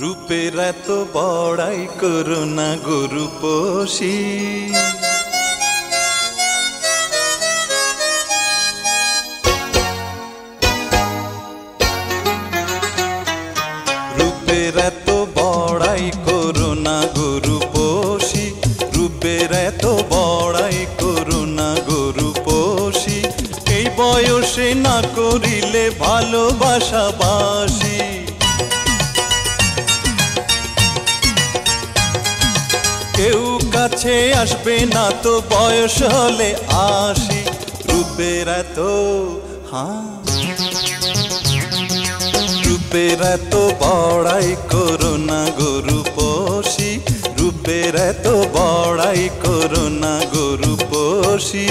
रूपेर एतो बड़ाई करो ना गो रूपसी, रूपेर एतो बड़ाई करो ना गो रूपसी, रूपेर एतो बड़ाई करो ना गो रूपसी। एई बयसे ना करिले भालोबासाबासी, কেউ কাছে আসবে না তো বয়স হলে আসি। রূপের এতো, হ্যাঁ রূপের এতো বড়াই করো না গো রূপসী, রূপের এতো বড়াই করো না গো রূপসী।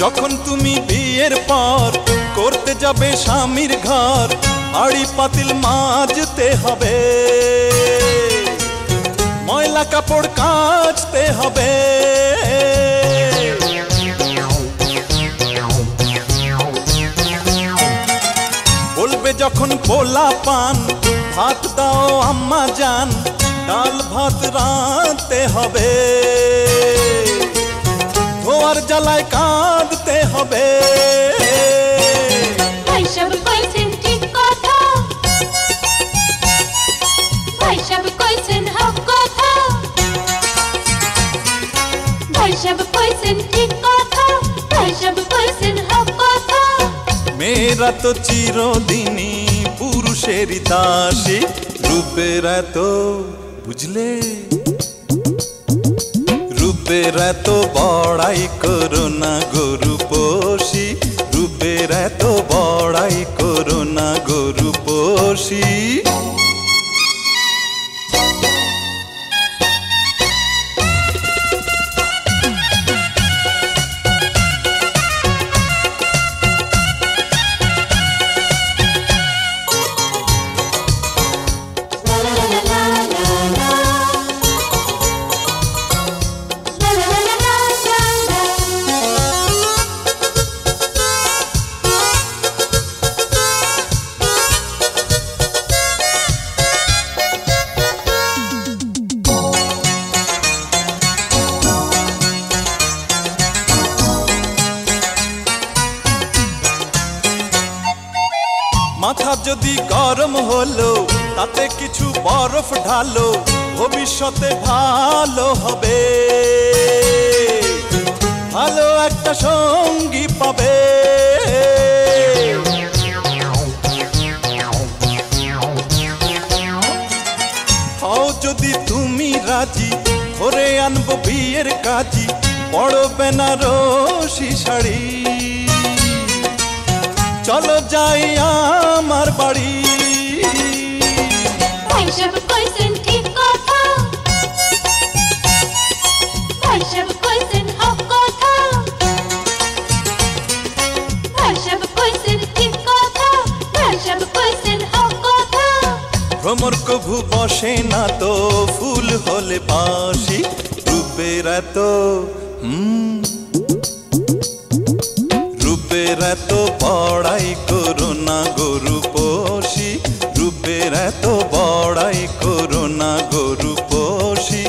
যখন তুমি বিয়ের পর করতে যাবে স্বামীর ঘর, হাড়ি পাতিল মাজতে হবে, ময়লা কাপড় কাচতে হবে, বলবে যখন পোলা পান ভাত দাও আম্মা জান, ডাল ভাত রাঁধতে হবে, ধোয়ার জ্বালায় কাঁদতে হবে। মেয়েরা তো চিরদিনই পুরুষেরই দাসী, রূপের এতো বুঝলে, রূপের এতো বড়াই করো না গো রূপসী, রূপের এতো বড়াই করো না গো রূপসী। মাথা যদি গরম হলো তাতে কিছু বরফ ঢালো, ভবিষ্যতে ভালো হবে, ভালো একটা সঙ্গী পাবে। হও যদি তুমি রাজি, ধরে আনবো বিয়ের কাজি, বড় বেনারসি শাড়ি, চলো যাই আমার বাড়ি। ভ্রমর কভু বসে না তো ফুল হলে বাসি, রূপের এতো, রূপের এতো বড়াই করো না গো রূপসী, রূপের এতো বড়াই করো না গো রূপসী।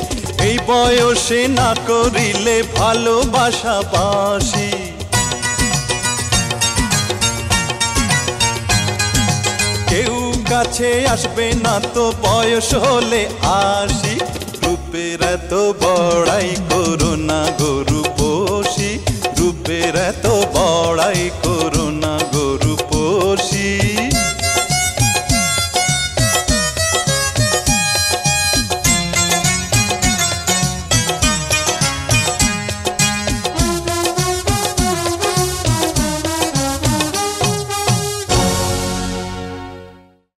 এই বয়সে না করিলে ভালোবাসাবাসি, কেউ কাছে আসবে না তো বয়স হলে আসি। রূপের এতো বড়াই করো না গো